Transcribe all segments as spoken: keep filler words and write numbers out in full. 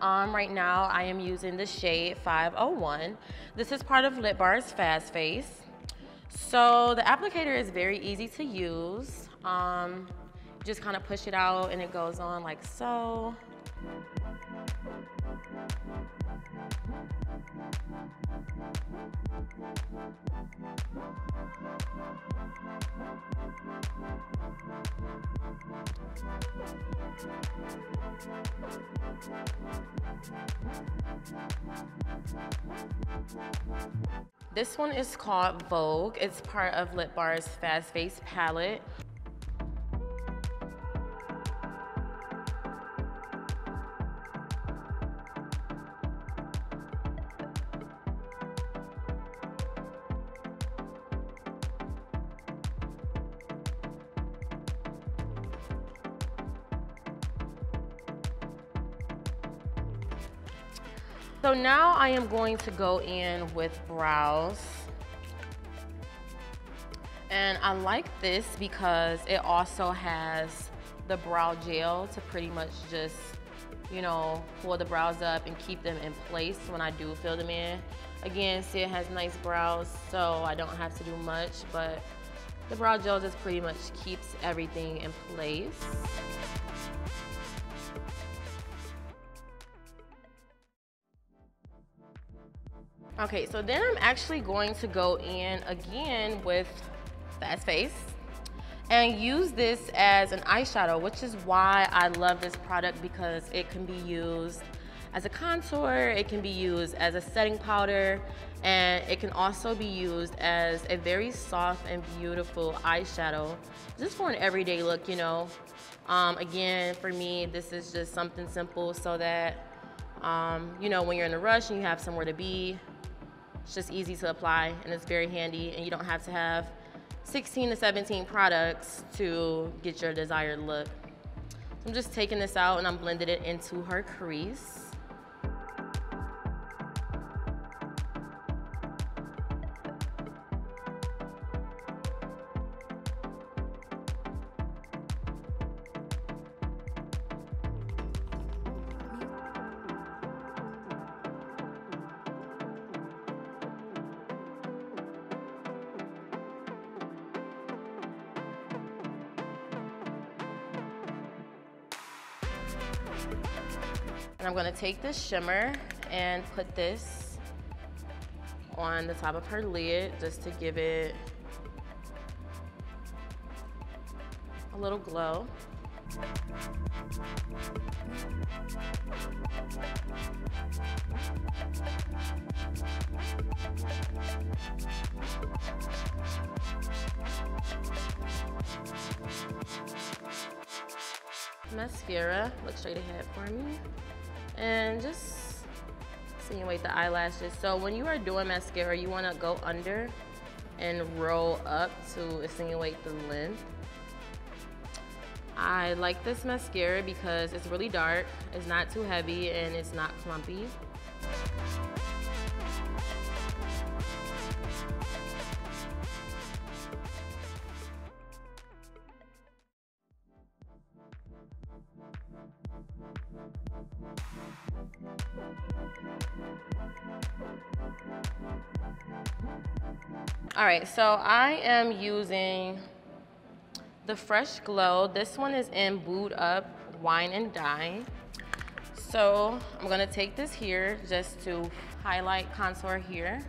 Um, right now I am using the shade five oh one. This is part of Lip Bar's Fast Face. So the applicator is very easy to use. Um, just kind of push it out and it goes on like so. This one is called Vogue. It's part of Lip Bar's Fast Face palette. So now I am going to go in with brows. And I like this because it also has the brow gel to pretty much just, you know, pull the brows up and keep them in place when I do fill them in. Again, see, it has nice brows, so I don't have to do much, but the brow gel just pretty much keeps everything in place. Okay, so then I'm actually going to go in again with Fast Face and use this as an eyeshadow, which is why I love this product, because it can be used as a contour, it can be used as a setting powder, and it can also be used as a very soft and beautiful eyeshadow, just for an everyday look, you know. Um, again, for me, this is just something simple so that, um, you know, when you're in a rush and you have somewhere to be, it's just easy to apply and it's very handy, and you don't have to have sixteen to seventeen products to get your desired look. So I'm just taking this out and I'm blending it into her crease. And I'm gonna take this shimmer and put this on the top of her lid just to give it a little glow. Mascara, look straight ahead for me. And just insinuate the eyelashes. So when you are doing mascara, you wanna go under and roll up to insinuate the length. I like this mascara because it's really dark, it's not too heavy, and it's not clumpy. All right, so I am using the Fresh Glow. This one is in Booed Up Wine and Dye. So I'm gonna take this here just to highlight, contour here.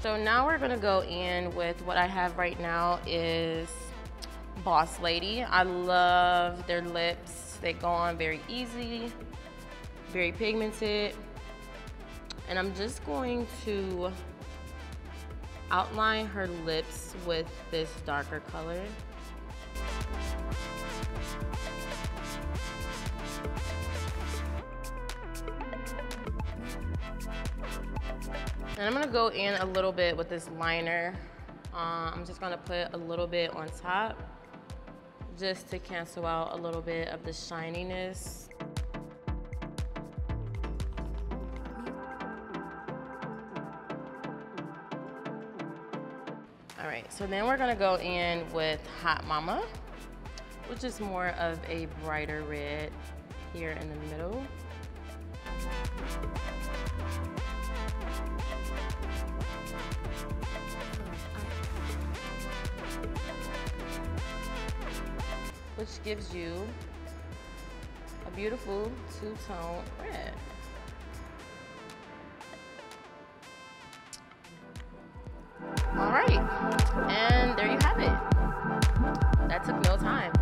So now we're gonna go in with what I have right now is Boss Lady. I love their lips. They go on very easy, very pigmented. And I'm just going to outline her lips with this darker color. And I'm gonna go in a little bit with this liner. Uh, I'm just gonna put a little bit on top just to cancel out a little bit of the shininess. All right, so then we're gonna go in with Hot Mama, which is more of a brighter red here in the middle. Which gives you a beautiful two-tone red. All right, and there you have it. That took no time.